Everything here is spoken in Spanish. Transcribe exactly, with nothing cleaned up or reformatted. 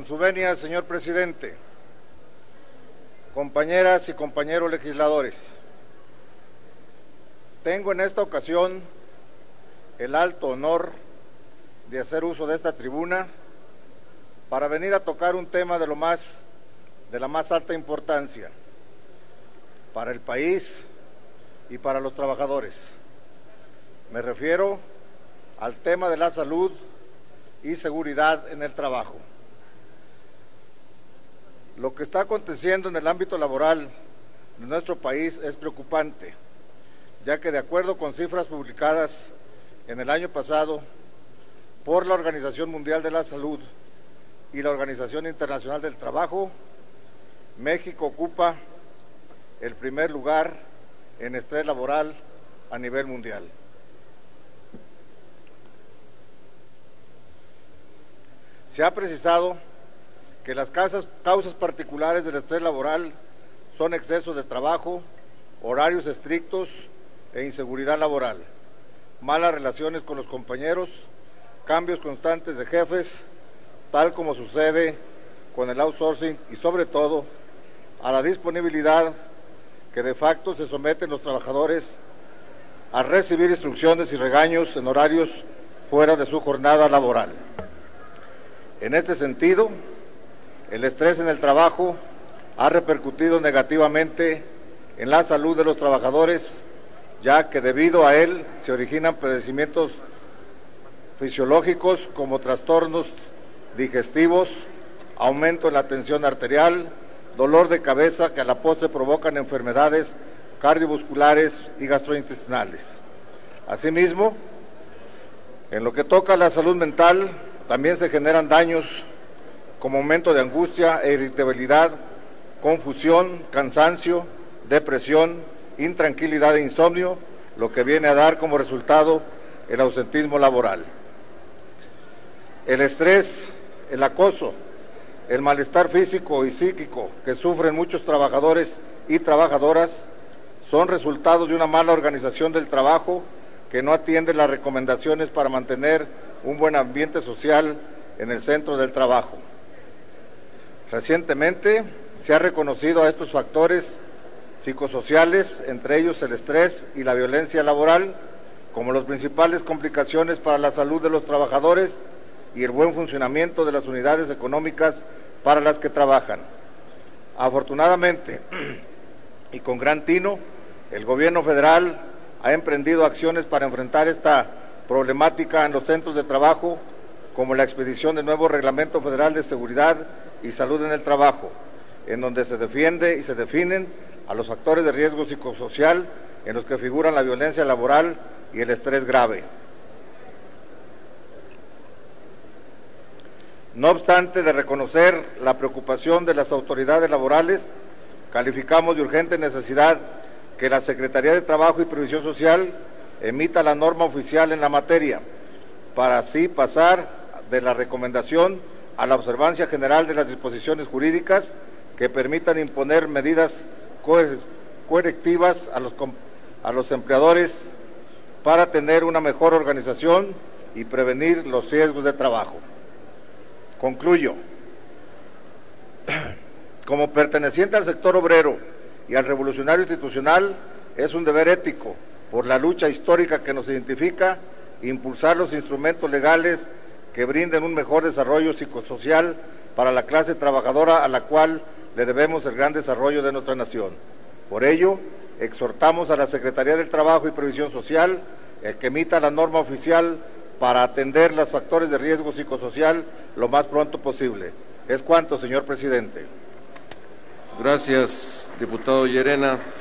Con su venia, señor presidente, compañeras y compañeros legisladores, tengo en esta ocasión el alto honor de hacer uso de esta tribuna para venir a tocar un tema de lo más, de la más alta importancia para el país y para los trabajadores. Me refiero al tema de la salud y seguridad en el trabajo. Lo que está aconteciendo en el ámbito laboral de nuestro país es preocupante, ya que de acuerdo con cifras publicadas en el año pasado por la Organización Mundial de la Salud y la Organización Internacional del Trabajo, México ocupa el primer lugar en estrés laboral a nivel mundial. Se ha precisado que las causas particulares del estrés laboral son exceso de trabajo, horarios estrictos e inseguridad laboral, malas relaciones con los compañeros, cambios constantes de jefes, tal como sucede con el outsourcing y sobre todo a la disponibilidad que de facto se someten los trabajadores a recibir instrucciones y regaños en horarios fuera de su jornada laboral. En este sentido, el estrés en el trabajo ha repercutido negativamente en la salud de los trabajadores, ya que debido a él se originan padecimientos fisiológicos como trastornos digestivos, aumento en la tensión arterial, dolor de cabeza que a la postre provocan enfermedades cardiovasculares y gastrointestinales. Asimismo, en lo que toca a la salud mental, también se generan daños como aumento de angustia e irritabilidad, confusión, cansancio, depresión, intranquilidad e insomnio, lo que viene a dar como resultado el ausentismo laboral. El estrés, el acoso, el malestar físico y psíquico que sufren muchos trabajadores y trabajadoras son resultados de una mala organización del trabajo que no atiende las recomendaciones para mantener un buen ambiente social en el centro del trabajo. Recientemente se ha reconocido a estos factores psicosociales, entre ellos el estrés y la violencia laboral, como las principales complicaciones para la salud de los trabajadores y el buen funcionamiento de las unidades económicas para las que trabajan. Afortunadamente, y con gran tino, el gobierno federal ha emprendido acciones para enfrentar esta problemática en los centros de trabajo, como la expedición del nuevo Reglamento Federal de Seguridad y Salud en el Trabajo, en donde se defiende y se definen a los factores de riesgo psicosocial en los que figuran la violencia laboral y el estrés grave. No obstante de reconocer la preocupación de las autoridades laborales, calificamos de urgente necesidad que la Secretaría de Trabajo y Previsión Social emita la norma oficial en la materia, para así pasar de la recomendación a la observancia general de las disposiciones jurídicas que permitan imponer medidas correctivas a los, a los empleadores para tener una mejor organización y prevenir los riesgos de trabajo. Concluyo. Como perteneciente al sector obrero y al revolucionario institucional, es un deber ético, por la lucha histórica que nos identifica, impulsar los instrumentos legales que brinden un mejor desarrollo psicosocial para la clase trabajadora a la cual le debemos el gran desarrollo de nuestra nación. Por ello, exhortamos a la Secretaría del Trabajo y Previsión Social a que emita la norma oficial para atender los factores de riesgo psicosocial lo más pronto posible. Es cuanto, señor presidente. Gracias, diputado Llerena.